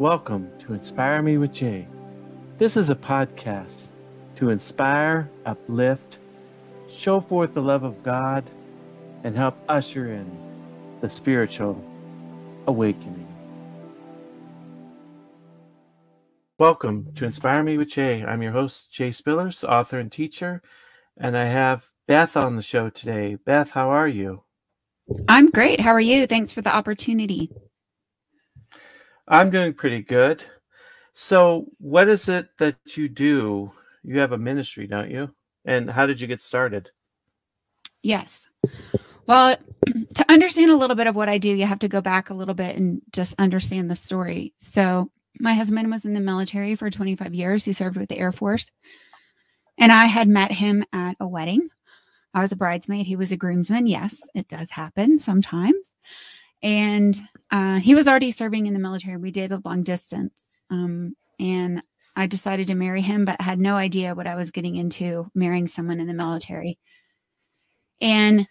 Welcome to Inspire Me with Jay. This is a podcast to inspire, uplift, show forth the love of God, and help usher in the spiritual awakening. Welcome to Inspire Me with Jay. I'm your host, Jay Spillers, author and teacher, and I have Beth on the show today. Beth, how are you? I'm great. How are you? Thanks for the opportunity. I'm doing pretty good. So what is it that you do? You have a ministry, don't you? And how did you get started? Yes. Well, to understand a little bit of what I do, you have to go back a little bit and just understand the story. So my husband was in the military for 25 years. He served with the Air Force. And I had met him at a wedding. I was a bridesmaid. He was a groomsman. Yes, it does happen sometimes. And he was already serving in the military. We dated long distance. And I decided to marry him, but had no idea what I was getting into marrying someone in the military. And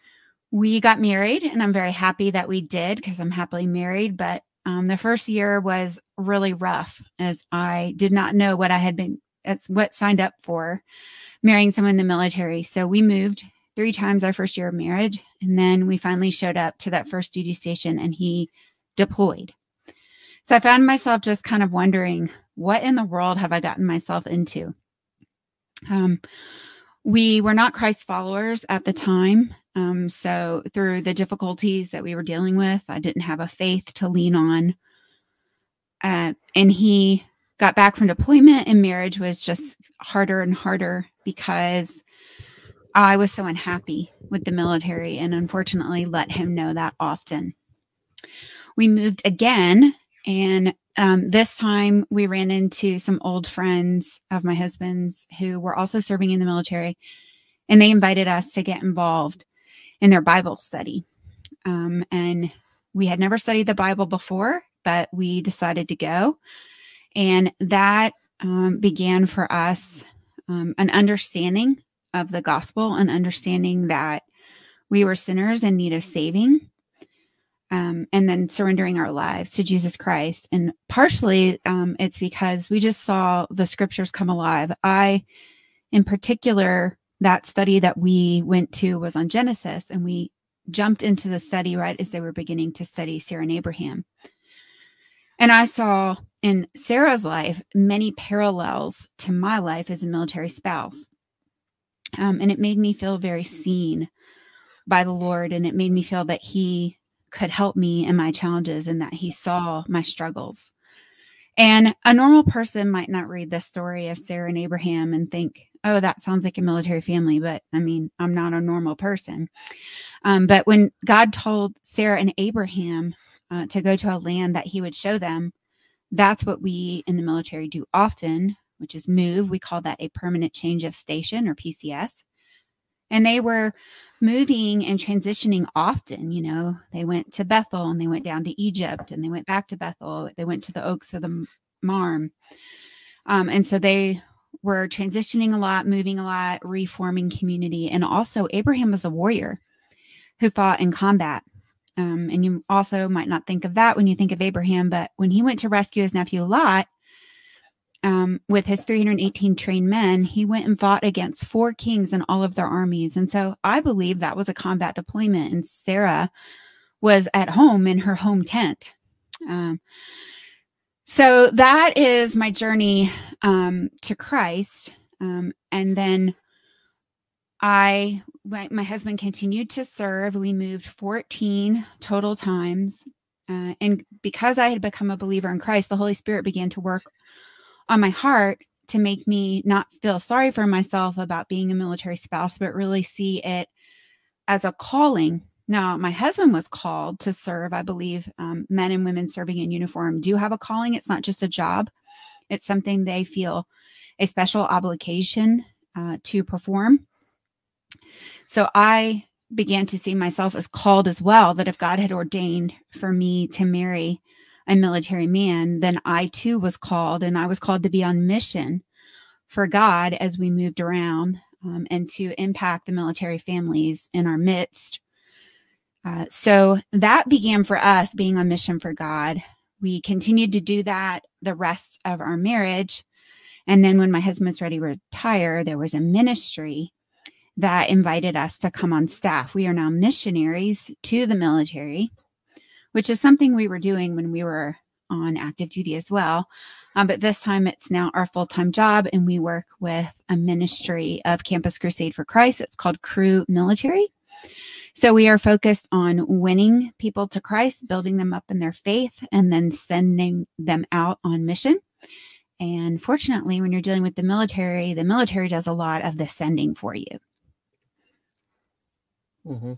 we got married, and I'm very happy that we did because I'm happily married. But the first year was really rough as I did not know what I had been, what signed up for marrying someone in the military. So we moved three times our first year of marriage. And then we finally showed up to that first duty station and he deployed. So I found myself just kind of wondering, what in the world have I gotten myself into? We were not Christ followers at the time. So through the difficulties that we were dealing with, I didn't have a faith to lean on. And he got back from deployment and marriage was just harder and harder because I was so unhappy with the military and unfortunately let him know that often. We moved again, and this time we ran into some old friends of my husband's who were also serving in the military, and they invited us to get involved in their Bible study. And we had never studied the Bible before, but we decided to go, and that began for us an understanding of the gospel and understanding that we were sinners in need of saving, and then surrendering our lives to Jesus Christ. And partially it's because we just saw the scriptures come alive. In particular, that study that we went to was on Genesis, and we jumped into the study right as they were beginning to study Sarah and Abraham. And I saw in Sarah's life many parallels to my life as a military spouse. And it made me feel very seen by the Lord. And it made me feel that he could help me in my challenges and that he saw my struggles. And a normal person might not read the story of Sarah and Abraham and think, oh, that sounds like a military family. But I mean, I'm not a normal person. But when God told Sarah and Abraham to go to a land that he would show them, that's what we in the military do often, which is move. We call that a permanent change of station, or PCS. And they were moving and transitioning often. You know, they went to Bethel and they went down to Egypt and they went back to Bethel. They went to the Oaks of the Marm. And so they were transitioning a lot, moving a lot, reforming community. And also Abraham was a warrior who fought in combat. And you also might not think of that when you think of Abraham, but when he went to rescue his nephew Lot, with his 318 trained men, he went and fought against 4 kings and all of their armies. And so I believe that was a combat deployment, and Sarah was at home in her home tent. So that is my journey to Christ. And then my husband continued to serve. We moved 14 total times. And because I had become a believer in Christ, the Holy Spirit began to work on my heart to make me not feel sorry for myself about being a military spouse, but really see it as a calling. Now, my husband was called to serve. I believe men and women serving in uniform do have a calling. It's not just a job. It's something they feel a special obligation to perform. So I began to see myself as called as well, that if God had ordained for me to marry a military man, then I too was called, and I was called to be on mission for God as we moved around and to impact the military families in our midst. So that began for us being on mission for God. We continued to do that the rest of our marriage. And then when my husband was ready to retire, there was a ministry that invited us to come on staff. We are now missionaries to the military, which is something we were doing when we were on active duty as well. But this time it's now our full-time job, and we work with a ministry of Campus Crusade for Christ. It's called Crew Military. So we are focused on winning people to Christ, building them up in their faith, and then sending them out on mission. And fortunately, when you're dealing with the military does a lot of the sending for you. Mm-hmm.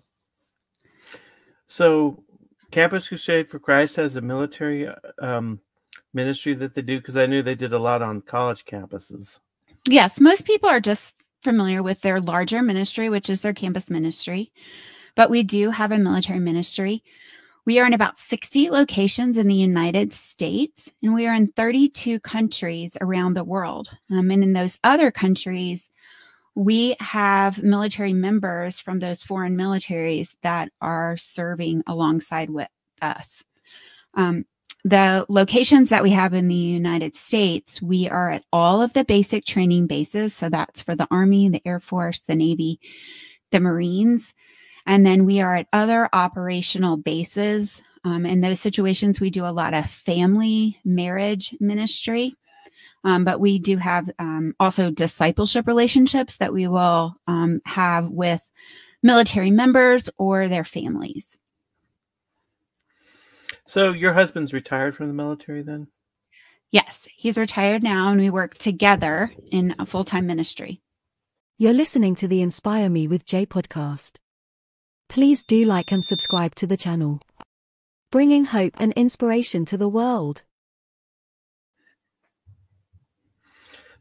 So Campus Crusade for Christ has a military ministry that they do, because I knew they did a lot on college campuses. Yes, most people are just familiar with their larger ministry, which is their campus ministry. But we do have a military ministry. We are in about 60 locations in the United States, and we are in 32 countries around the world. And in those other countries, we have military members from those foreign militaries that are serving alongside with us. The locations that we have in the United States, we are at all of the basic training bases. So that's for the Army, the Air Force, the Navy, the Marines. And then we are at other operational bases. In those situations, we do a lot of family marriage ministry. But we do have also discipleship relationships that we will have with military members or their families. So your husband's retired from the military then? Yes, he's retired now, and we work together in a full-time ministry. You're listening to the Inspire Me with Jay podcast. Please do like and subscribe to the channel, bringing hope and inspiration to the world.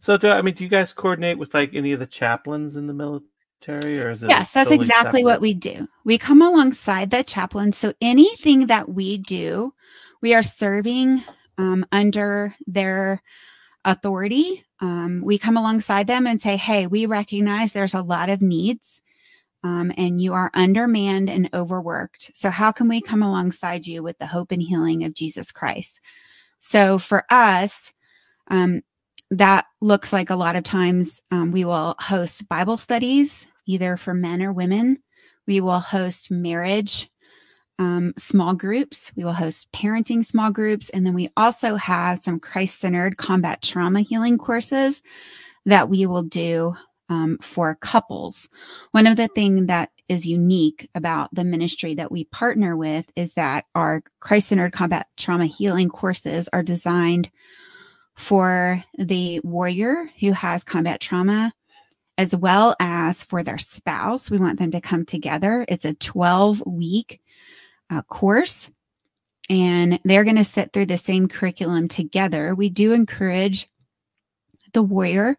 So, do you guys coordinate with like any of the chaplains in the military, or is it? Yes, that's exactly what we do. We come alongside the chaplain. So anything that we do, we are serving under their authority. We come alongside them and say, hey, we recognize there's a lot of needs and you are undermanned and overworked. So how can we come alongside you with the hope and healing of Jesus Christ? So for us, that looks like a lot of times we will host Bible studies, either for men or women. We will host marriage small groups. We will host parenting small groups. And then we also have some Christ-centered combat trauma healing courses that we will do for couples. One of the things that is unique about the ministry that we partner with is that our Christ-centered combat trauma healing courses are designed for the warrior who has combat trauma, as well as for their spouse. We want them to come together. It's a 12-week course, and they're going to sit through the same curriculum together. We do encourage the warrior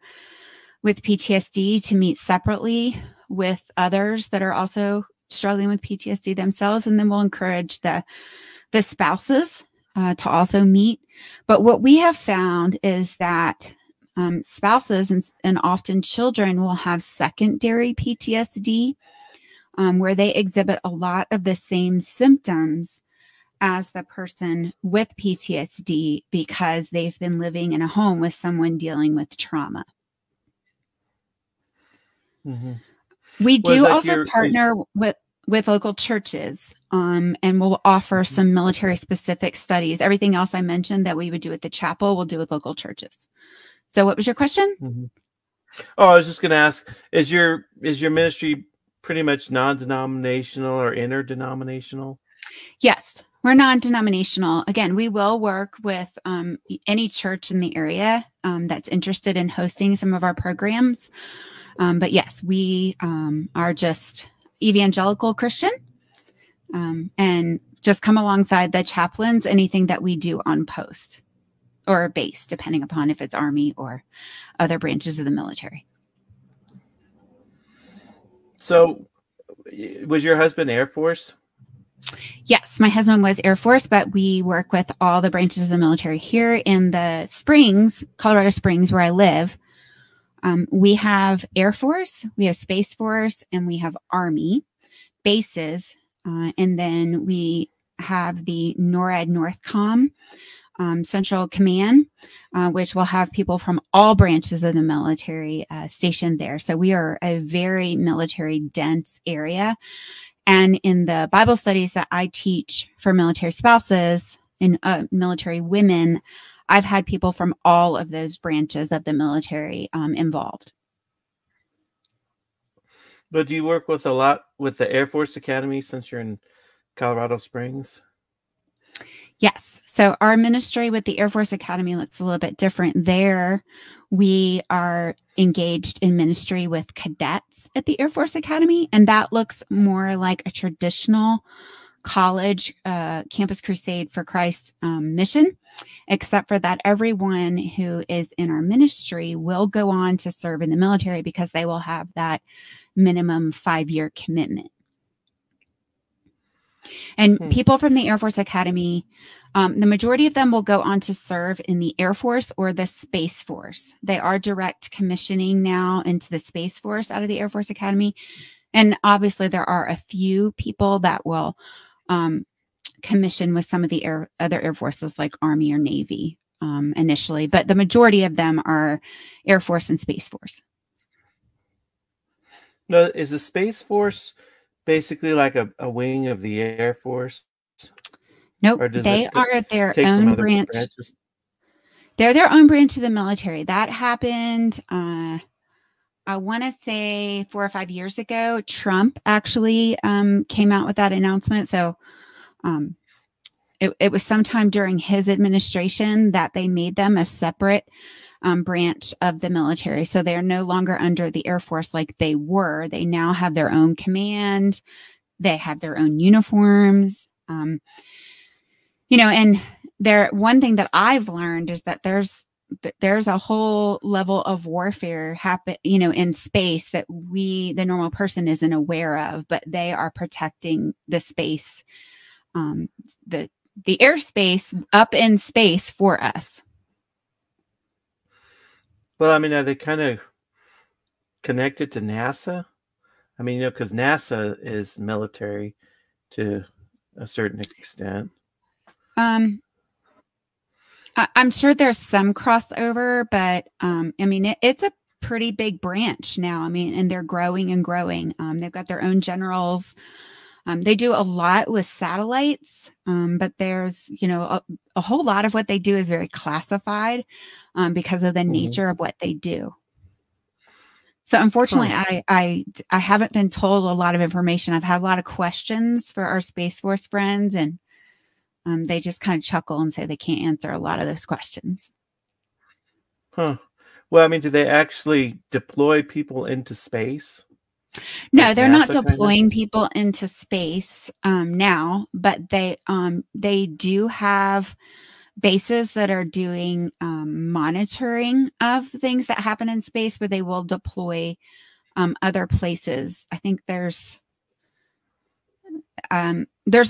with PTSD to meet separately with others that are also struggling with PTSD themselves, and then we'll encourage the spouses to also meet. But what we have found is that spouses and often children will have secondary PTSD where they exhibit a lot of the same symptoms as the person with PTSD because they've been living in a home with someone dealing with trauma. Mm-hmm. We do also partner with local churches, and we'll offer some military-specific studies. Everything else I mentioned that we would do at the chapel, we'll do with local churches. So, what was your question? Mm-hmm. Oh, I was just going to ask: is your ministry pretty much non-denominational or interdenominational? Yes, we're non-denominational. Again, we will work with any church in the area that's interested in hosting some of our programs. But yes, we are just evangelical Christian, and just come alongside the chaplains, anything that we do on post or base, depending upon if it's Army or other branches of the military. So was your husband Air Force? Yes, my husband was Air Force, but we work with all the branches of the military here in the Springs, Colorado Springs, where I live. We have Air Force, we have Space Force, and we have Army bases. And then we have the NORAD Northcom Central Command, which will have people from all branches of the military stationed there. So we are a very military dense area. And in the Bible studies that I teach for military spouses and military women, I've had people from all of those branches of the military involved. But do you work with a lot with the Air Force Academy since you're in Colorado Springs? Yes. So our ministry with the Air Force Academy looks a little bit different there. We are engaged in ministry with cadets at the Air Force Academy, and that looks more like a traditional college Campus Crusade for Christ mission, except for that everyone who is in our ministry will go on to serve in the military because they will have that minimum 5-year commitment. And people from the Air Force Academy, the majority of them will go on to serve in the Air Force or the Space Force. They are direct commissioning now into the Space Force out of the Air Force Academy. And obviously there are a few people that will commission with some of the other Air Forces like Army or Navy initially, but the majority of them are Air Force and Space Force. Now, is the Space Force basically like a wing of the Air Force? Nope, they are their own branch. They're their own branch of the military. That happened, I want to say 4 or 5 years ago. Trump actually came out with that announcement. So it was sometime during his administration that they made them a separate branch of the military. So they are no longer under the Air Force like they were. They now have their own command. They have their own uniforms. You know, and one thing that I've learned is that there's a whole level of warfare happen, you know, in space that we, the normal person, isn't aware of, but they are protecting the space, the airspace up in space for us. Well, I mean, are they kind of connected to NASA? I mean, you know, because NASA is military to a certain extent. I'm sure there's some crossover, but I mean, it's a pretty big branch now. I mean, and they're growing and growing. They've got their own generals. They do a lot with satellites, but there's, you know, a whole lot of what they do is very classified. Because of the nature of what they do. So unfortunately, I haven't been told a lot of information. I've had a lot of questions for our Space Force friends, and they just kind of chuckle and say they can't answer a lot of those questions. Huh. Well, I mean, do they actually deploy people into space? No, they're not deploying people into space now, but they do have bases that are doing monitoring of things that happen in space, where they will deploy other places. I think there's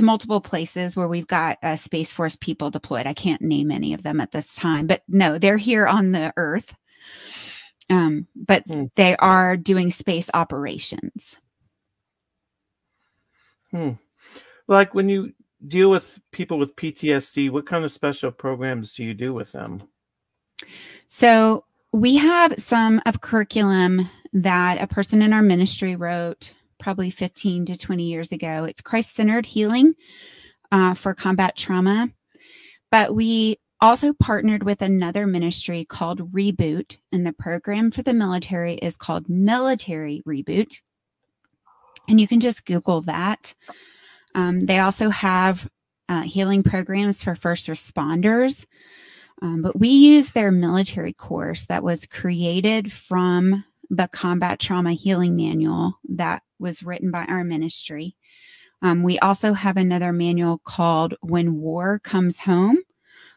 multiple places where we've got Space Force people deployed. I can't name any of them at this time, but no, they're here on the Earth, but they are doing space operations. Like when you deal with people with PTSD, what kind of special programs do you do with them? So we have some of curriculum that a person in our ministry wrote probably 15 to 20 years ago. It's Christ-centered healing for combat trauma. But we also partnered with another ministry called Reboot, and the program for the military is called Military Reboot. And you can just Google that. They also have healing programs for first responders, but we use their military course that was created from the Combat Trauma Healing Manual that was written by our ministry. We also have another manual called When War Comes Home,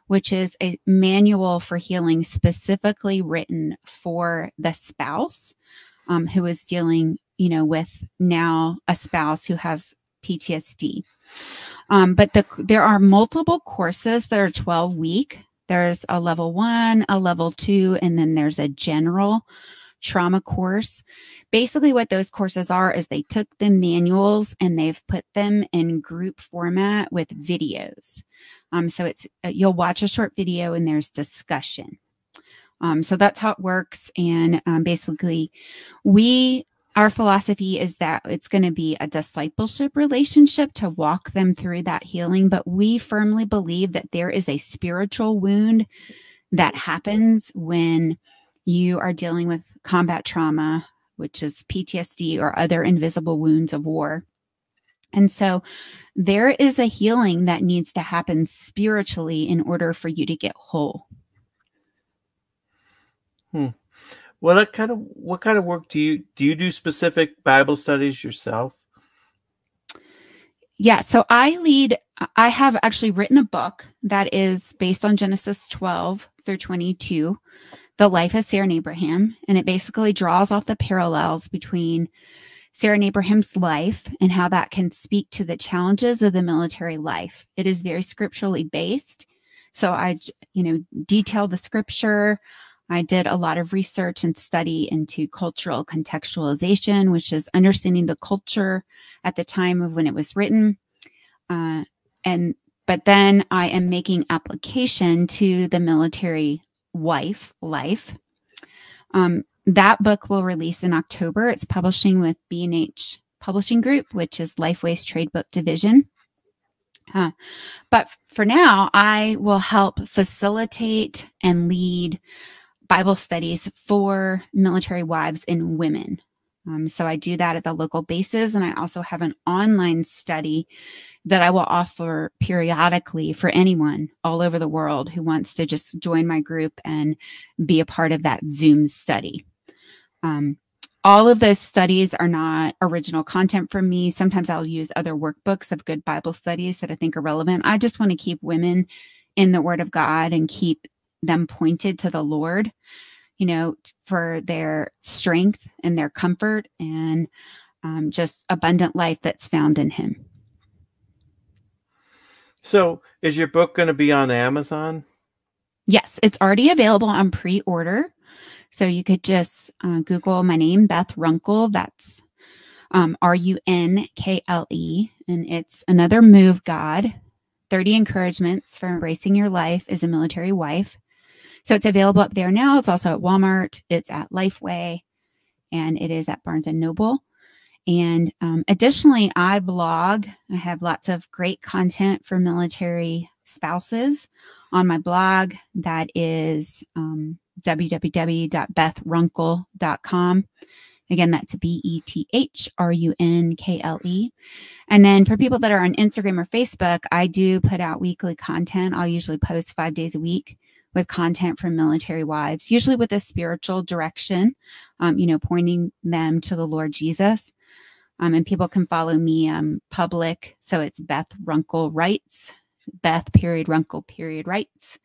which is a manual for healing specifically written for the spouse who is dealing, you know, with now a spouse who has PTSD. But there are multiple courses that are 12-week. There's a level 1, a level 2, and then there's a general trauma course. Basically what those courses are is they took the manuals and they've put them in group format with videos. So it's, you'll watch a short video and there's discussion. So that's how it works. And basically our philosophy is that it's going to be a discipleship relationship to walk them through that healing. But we firmly believe that there is a spiritual wound that happens when you are dealing with combat trauma, which is PTSD or other invisible wounds of war. And so there is a healing that needs to happen spiritually in order for you to get whole. Hmm. Well, what kind of work do you do specific Bible studies yourself? Yeah, so I have actually written a book that is based on Genesis 12 through 22, The Life of Sarah and Abraham, and it basically draws off the parallels between Sarah and Abraham's life and how that can speak to the challenges of the military life. It is very scripturally based. So I, detail the scripture. I did a lot of research and study into cultural contextualization, which is understanding the culture at the time of when it was written. But then I am making application to the military wife life. That book will release in October. It's publishing with B&H Publishing Group, which is Lifeway's trade book division. But for now, I will help facilitate and lead Bible studies for military wives and women. So I do that at the local bases, and I also have an online study that I will offer periodically for anyone all over the world who wants to just join my group and be a part of that Zoom study. All of those studies are not original content from me. Sometimes I'll use other workbooks of good Bible studies that I think are relevant. I just want to keep women in the Word of God and keep them pointed to the Lord, for their strength and their comfort and just abundant life that's found in Him. So is your book going to be on Amazon? Yes, it's already available on pre-order. So you could just Google my name, Beth Runkle. That's R-U-N-K-L-E. And it's Another Move, God, 30 Encouragements for Embracing Your Life as a Military Wife. So it's available up there now. It's also at Walmart. It's at Lifeway. And it is at Barnes & Noble. And additionally, I blog. I have lots of great content for military spouses on my blog. That is www.bethrunkle.com. Again, that's B-E-T-H-R-U-N-K-L-E. And then for people that are on Instagram or Facebook, I do put out weekly content. I'll usually post 5 days a week with content from military wives, usually with a spiritual direction, pointing them to the Lord Jesus. And people can follow me public. So it's Beth Runkle Writes, Beth period Runkle period Writes.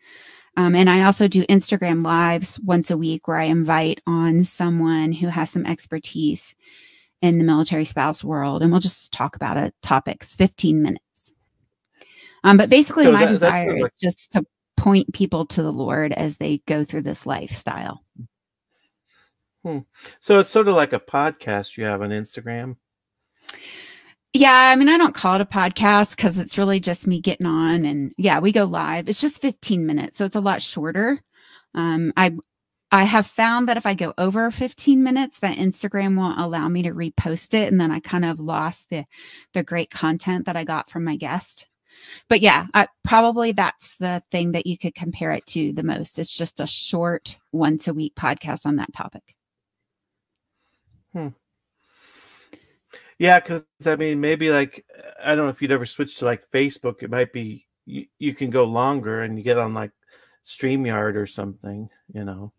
And I also do Instagram lives once a week where I invite on someone who has some expertise in the military spouse world. And we'll just talk about a topic. It's 15 minutes. But basically so my desire is just to point people to the Lord as they go through this lifestyle. Hmm. So it's sort of like a podcast you have on Instagram. Yeah, I don't call it a podcast because it's really just me getting on and we go live. It's just 15 minutes, so it's a lot shorter. I have found that if I go over 15 minutes, that Instagram won't allow me to repost it, and then I kind of lost the great content that I got from my guest. But yeah, probably that's the thing that you could compare it to the most. It's just a short once-a-week podcast on that topic. Hmm. Yeah, because maybe I don't know if you'd ever switch to Facebook. It might be you can go longer and you get on StreamYard or something, And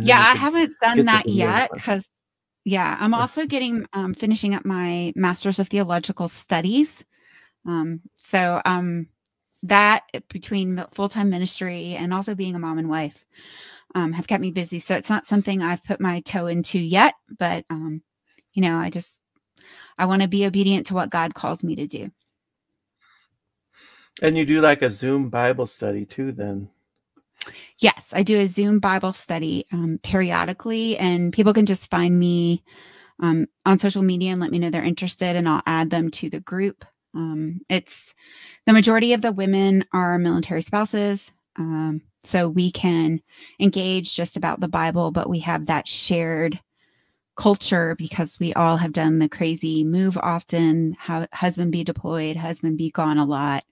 yeah, I haven't done that yet because, I'm also getting finishing up my Master's of Theological Studies. That between full-time ministry and also being a mom and wife have kept me busy. So it's not something I've put my toe into yet, but I want to be obedient to what God calls me to do. And you do a Zoom Bible study too, then? Yes, I do a Zoom Bible study periodically, and people can just find me on social media and let me know they're interested, and I'll add them to the group. It's the majority of the women are military spouses, so we can engage just about the Bible, but we have that shared culture because we all have done the crazy move often, husband be deployed, husband be gone a lot,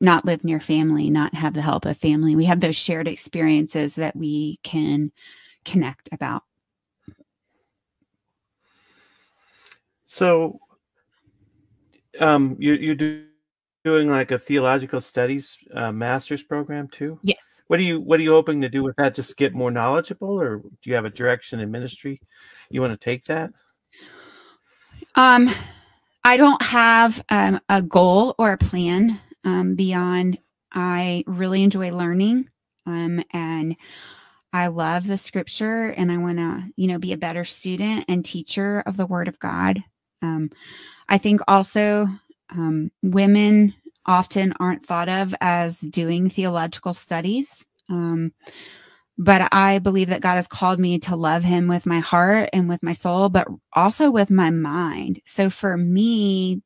not live near family, not have the help of family. We have those shared experiences that we can connect about. So you're doing like a theological studies master's program too? Yes. What are you hoping to do with that? Just get more knowledgeable, or do you have a direction in ministry you want to take that? I don't have a goal or a plan beyond I really enjoy learning and I love the scripture, and I want to, you know, be a better student and teacher of the Word of God. I think also women often aren't thought of as doing theological studies. But I believe that God has called me to love him with my heart and with my soul, but also with my mind. So for me,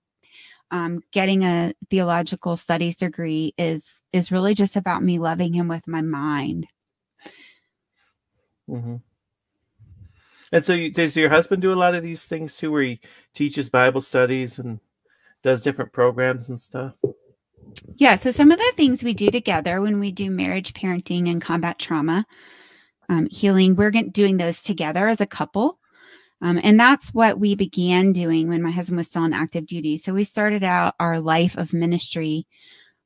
getting a theological studies degree is really just about me loving him with my mind. Mm-hmm. And so does your husband do a lot of these things too, where he teaches Bible studies and does different programs and stuff? Yeah, so some of the things we do together when we do marriage, parenting, and combat trauma healing, we're doing those together as a couple. And that's what we began doing when my husband was still on active duty. So we started out our life of ministry.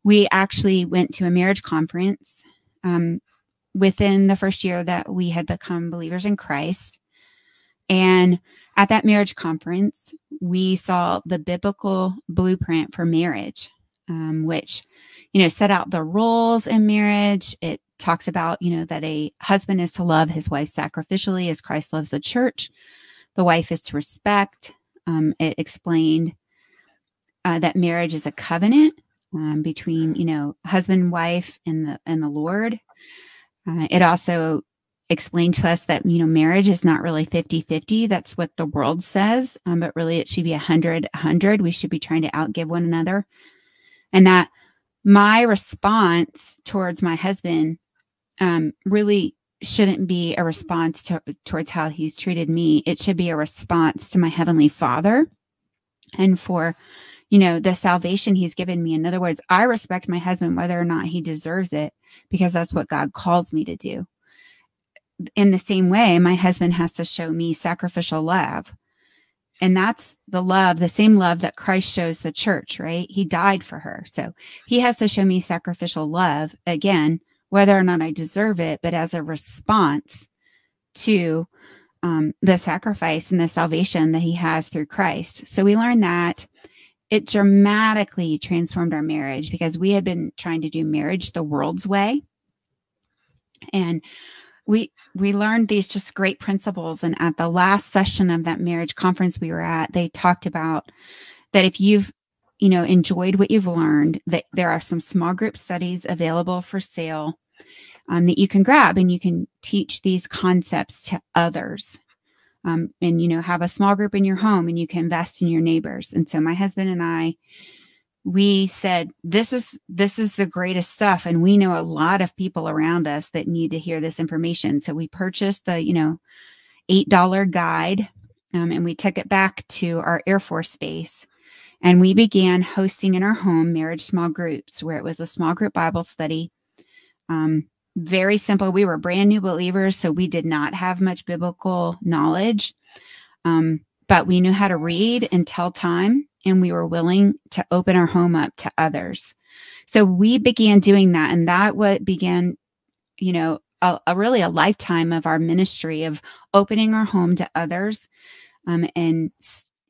We actually went to a marriage conference within the first year that we had become believers in Christ. And at that marriage conference, we saw the biblical blueprint for marriage, which, you know, set out the roles in marriage. It talks about, you know, that a husband is to love his wife sacrificially as Christ loves the church. The wife is to respect. It explained that marriage is a covenant between, you know, husband and wife and the Lord. It also explained to us that, you know, marriage is not really 50-50. That's what the world says, but really it should be 100-100. We should be trying to outgive one another. And that my response towards my husband really shouldn't be a response towards how he's treated me. It should be a response to my Heavenly Father and for, you know, the salvation he's given me. In other words, I respect my husband whether or not he deserves it, because that's what God calls me to do. In the same way, my husband has to show me sacrificial love. And that's the love, the same love that Christ shows the church, right? He died for her. So he has to show me sacrificial love, again, whether or not I deserve it, but as a response to the sacrifice and the salvation that he has through Christ. So we learned that it dramatically transformed our marriage, because we had been trying to do marriage the world's way. And we learned these just great principles. And at the last session of that marriage conference we were at, they talked about that if you've, you know, enjoyed what you've learned, that there are some small group studies available for sale that you can grab, and you can teach these concepts to others and, you know, have a small group in your home, and you can invest in your neighbors. And so my husband and I, we said, this is the greatest stuff. And we know a lot of people around us that need to hear this information. So we purchased the, you know, $8 guide and we took it back to our Air Force base. And we began hosting in our home marriage small groups, where it was a small group Bible study. Very simple. We were brand new believers, so we did not have much biblical knowledge, but we knew how to read and tell time. And we were willing to open our home up to others. So we began doing that. And that what began, you know, really a lifetime of our ministry of opening our home to others and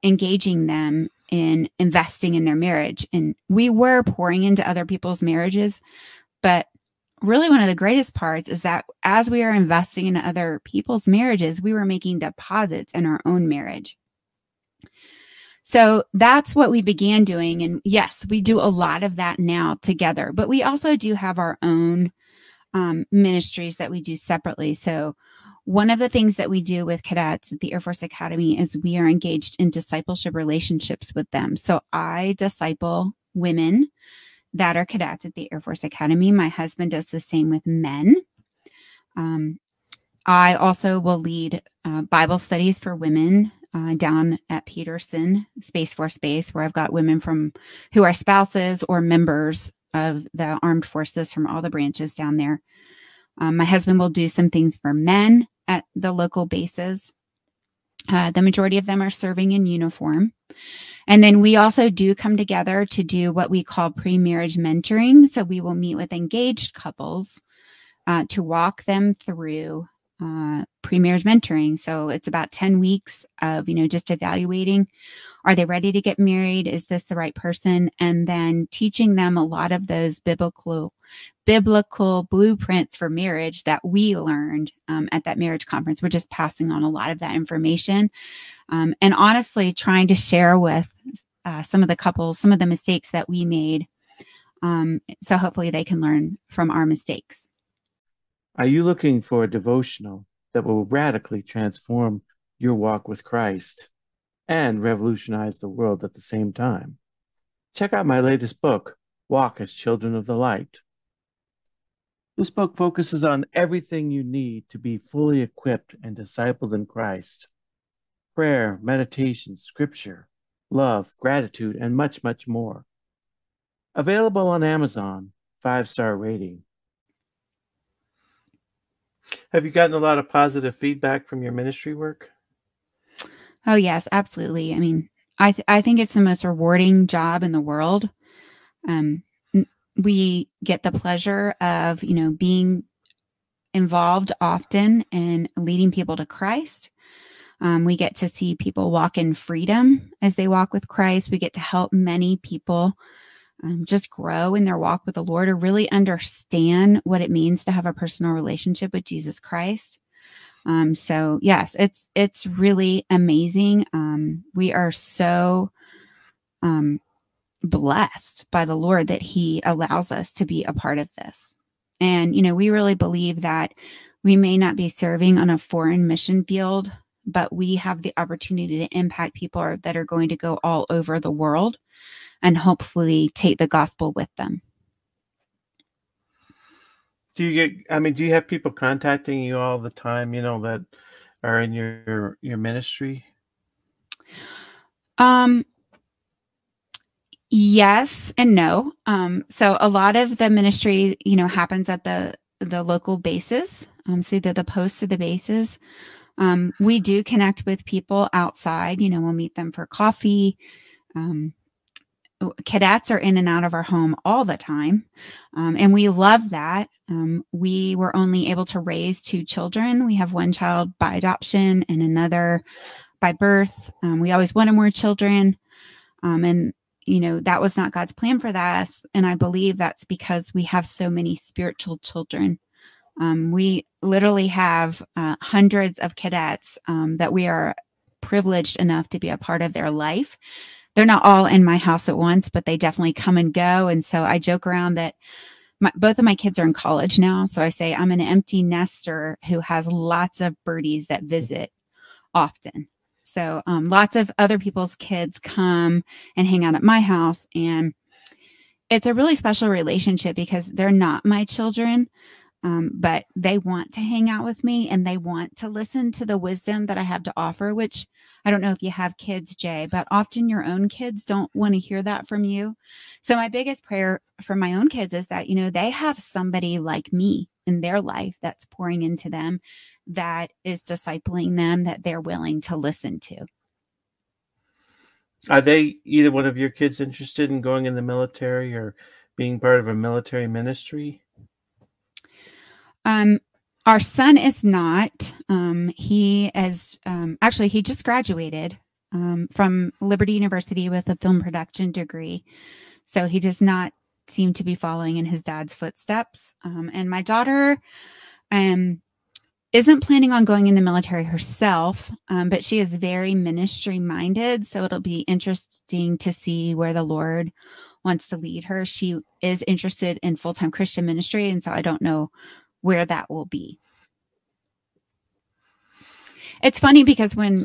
engaging them in investing in their marriage. And we were pouring into other people's marriages. But really one of the greatest parts is that as we are investing in other people's marriages, we were making deposits in our own marriage. So that's what we began doing. And yes, we do a lot of that now together, but we also do have our own ministries that we do separately. So one of the things that we do with cadets at the Air Force Academy is we are engaged in discipleship relationships with them. So I disciple women that are cadets at the Air Force Academy. My husband does the same with men. I also will lead Bible studies for women down at Peterson Space Force Base, where I've got women from who are spouses or members of the armed forces from all the branches down there. My husband will do some things for men at the local bases. The majority of them are serving in uniform. And then we also do come together to do what we call pre-marriage mentoring. So we will meet with engaged couples to walk them through pre-marriage mentoring. So it's about 10 weeks of, just evaluating, are they ready to get married? Is this the right person? And then teaching them a lot of those biblical blueprints for marriage that we learned at that marriage conference. We're just passing on a lot of that information. And honestly, trying to share with some of the couples, some of the mistakes that we made. So hopefully they can learn from our mistakes. Are you looking for a devotional that will radically transform your walk with Christ and revolutionize the world at the same time? Check out my latest book, Walk as Children of the Light. This book focuses on everything you need to be fully equipped and discipled in Christ: prayer, meditation, scripture, love, gratitude, and much, much more. Available on Amazon, 5-star rating. Have you gotten a lot of positive feedback from your ministry work? Oh, yes, absolutely. I mean, I think it's the most rewarding job in the world. We get the pleasure of, being involved often in leading people to Christ. We get to see people walk in freedom as they walk with Christ. We get to help many people just grow in their walk with the Lord, or really understand what it means to have a personal relationship with Jesus Christ. So yes, it's really amazing. We are so blessed by the Lord that He allows us to be a part of this. And, we really believe that we may not be serving on a foreign mission field, but we have the opportunity to impact people that are going to go all over the world and hopefully take the gospel with them. Do you have people contacting you all the time, that are in your ministry? Yes and no. So a lot of the ministry, happens at the local bases, so either the posts or the bases. We do connect with people outside, we'll meet them for coffee. Cadets are in and out of our home all the time. And we love that. We were only able to raise 2 children. We have 1 child by adoption and another by birth. We always wanted more children. And, that was not God's plan for us. And I believe that's because we have so many spiritual children. We literally have hundreds of cadets that we are privileged enough to be a part of their life. They're not all in my house at once, but they definitely come and go. And so I joke around that both of my kids are in college now. So I say I'm an empty nester who has lots of birdies that visit often. So lots of other people's kids come and hang out at my house. And it's a really special relationship because they're not my children, but they want to hang out with me and they want to listen to the wisdom that I have to offer, which I don't know if you have kids, Jay, but often your own kids don't want to hear that from you. So my biggest prayer for my own kids is that, they have somebody like me in their life that's pouring into them, that is discipling them, that they're willing to listen to. Are they, either one of your kids, interested in going in the military or being part of a military ministry? Our son is not. He is actually, he just graduated from Liberty University with a film production degree. So he does not seem to be following in his dad's footsteps. And my daughter isn't planning on going in the military herself, but she is very ministry minded. So it'll be interesting to see where the Lord wants to lead her. She is interested in full-time Christian ministry. And so I don't know where that will be. It's funny because when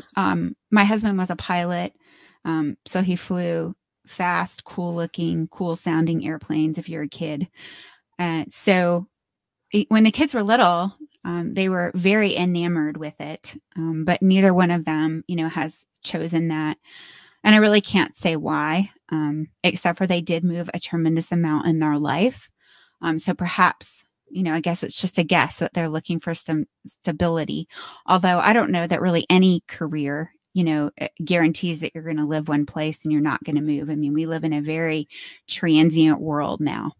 my husband was a pilot, so he flew fast, cool looking, cool sounding airplanes if you're a kid. So when the kids were little, they were very enamored with it, but neither one of them, you know, has chosen that. And I really can't say why, except for they did move a tremendous amount in their life. So perhaps, you know, I guess it's just a guess that they're looking for some stability. Although I don't know that really any career, you know, guarantees that you're going to live one place and you're not going to move. I mean, we live in a very transient world now.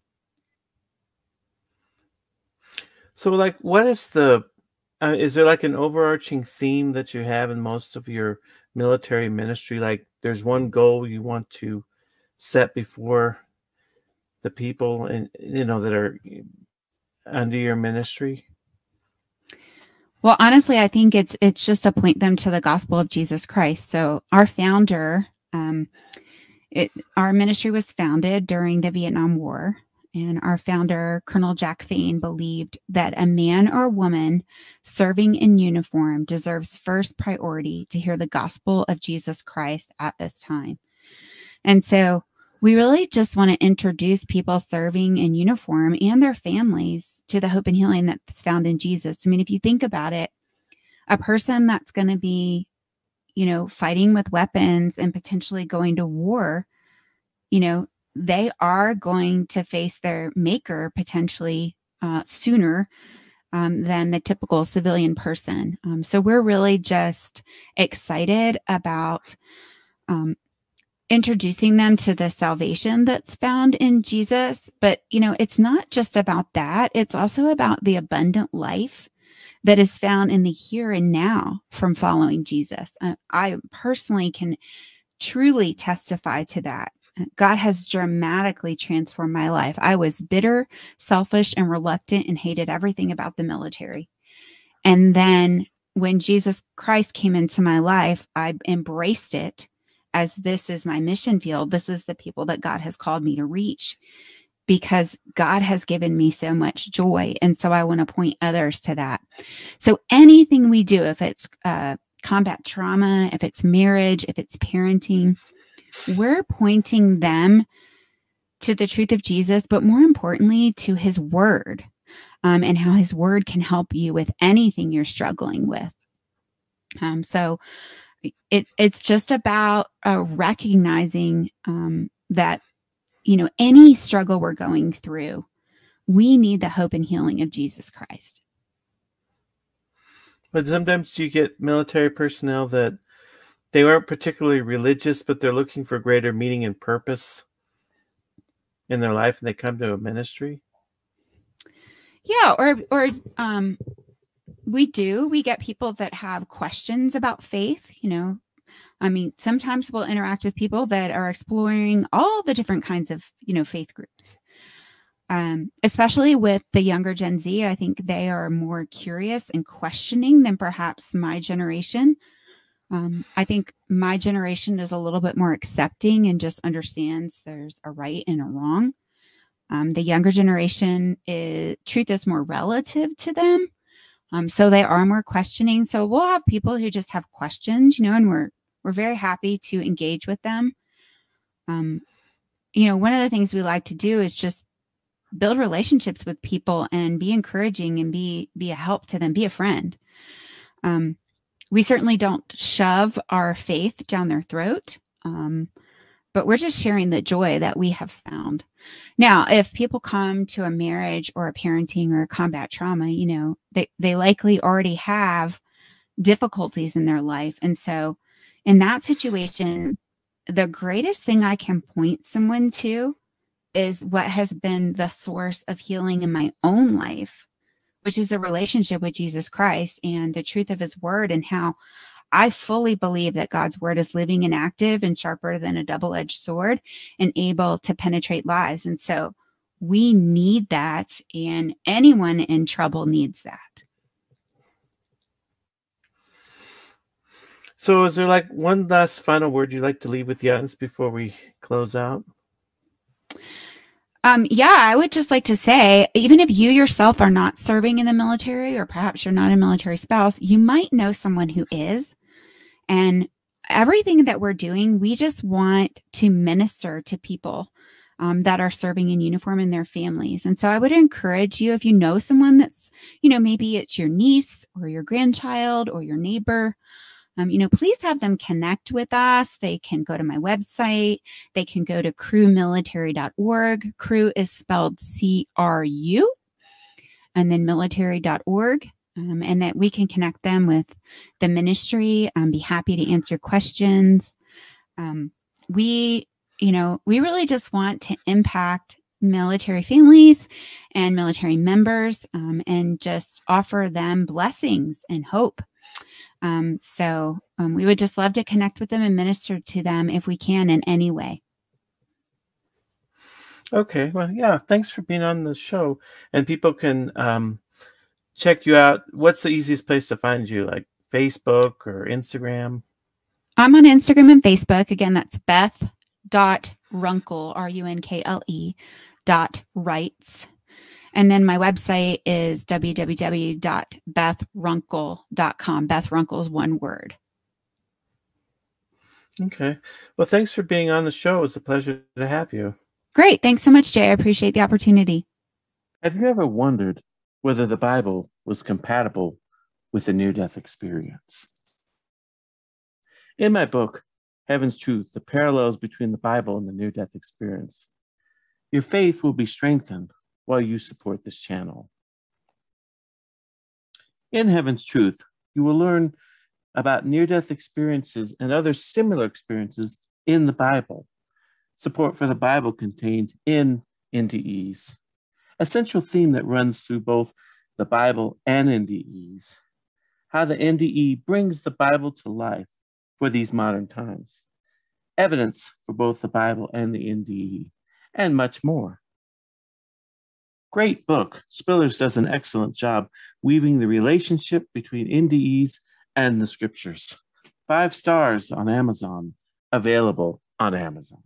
So like, what is the, is there like an overarching theme that you have in most of your military ministry? Like there's one goal you want to set before the people and, you know, that are under your ministry? Well, honestly, I think it's just to point them to the gospel of Jesus Christ. So our founder, our ministry was founded during the Vietnam War. And our founder, Colonel Jack Fain, believed that a man or woman serving in uniform deserves first priority to hear the gospel of Jesus Christ at this time. And so we really just want to introduce people serving in uniform and their families to the hope and healing that's found in Jesus. I mean, if you think about it, a person that's going to be, you know, fighting with weapons and potentially going to war, you know, they are going to face their maker potentially sooner than the typical civilian person. So we're really just excited about introducing them to the salvation that's found in Jesus. But, you know, it's not just about that. It's also about the abundant life that is found in the here and now from following Jesus. I personally can truly testify to that. God has dramatically transformed my life. I was bitter, selfish, and reluctant and hated everything about the military. And then when Jesus Christ came into my life, I embraced it as this is my mission field. This is the people that God has called me to reach because God has given me so much joy. And so I want to point others to that. So anything we do, if it's combat trauma, if it's marriage, if it's parenting, we're pointing them to the truth of Jesus, but more importantly, to his word and how his word can help you with anything you're struggling with. So it's just about recognizing that, you know, any struggle we're going through, we need the hope and healing of Jesus Christ. But sometimes you get military personnel that they aren't particularly religious, but they're looking for greater meaning and purpose in their life, and they come to a ministry. Yeah, or we do. We get people that have questions about faith. You know, I mean, sometimes we'll interact with people that are exploring all the different kinds of, you know, faith groups. Especially with the younger Gen Z, I think they are more curious and questioning than perhaps my generation. I think my generation is a little bit more accepting and just understands there's a right and a wrong. The younger generation is truth is more relative to them. So they are more questioning. So we'll have people who just have questions, you know, and we're very happy to engage with them. You know, one of the things we like to do is just build relationships with people and be encouraging and be a help to them, be a friend. We certainly don't shove our faith down their throat, but we're just sharing the joy that we have found. Now, if people come to a marriage or a parenting or a combat trauma, you know, they likely already have difficulties in their life. And so in that situation, the greatest thing I can point someone to is what has been the source of healing in my own life, which is a relationship with Jesus Christ and the truth of his word and how I fully believe that God's word is living and active and sharper than a double-edged sword and able to penetrate lives. And so we need that, and anyone in trouble needs that. So is there like one last final word you'd like to leave with the audience before we close out? I would just like to say, even if you yourself are not serving in the military, or perhaps you're not a military spouse, you might know someone who is. And everything that we're doing, we just want to minister to people that are serving in uniform and their families. And so I would encourage you, if you know someone that's, you know, maybe it's your niece or your grandchild or your neighbor, you know, please have them connect with us. They can go to my website. They can go to crewmilitary.org. Crew is spelled C-R-U and then military.org. And that we can connect them with the ministry. Be happy to answer questions. We really just want to impact military families and military members and just offer them blessings and hope. We would just love to connect with them and minister to them if we can in any way. Okay. Well, yeah. Thanks for being on the show. And people can check you out. What's the easiest place to find you? Like Facebook or Instagram? I'm on Instagram and Facebook. Again, that's Beth.Runkle, R-U-N-K-L-E .Writes. And then my website is www.bethrunkle.com. Beth Runkle is one word. Okay. Well, thanks for being on the show. It was a pleasure to have you. Great. Thanks so much, Jay. I appreciate the opportunity. Have you ever wondered whether the Bible was compatible with the near-death experience? In my book, Heaven's Truth, The Parallels Between the Bible and the Near-Death Experience, your faith will be strengthened while you support this channel. In Heaven's Truth, you will learn about near-death experiences and other similar experiences in the Bible, support for the Bible contained in NDEs, a central theme that runs through both the Bible and NDEs, how the NDE brings the Bible to life for these modern times, evidence for both the Bible and the NDE, and much more. Great book. Spillers does an excellent job weaving the relationship between NDEs and the scriptures. 5 stars on Amazon, available on Amazon.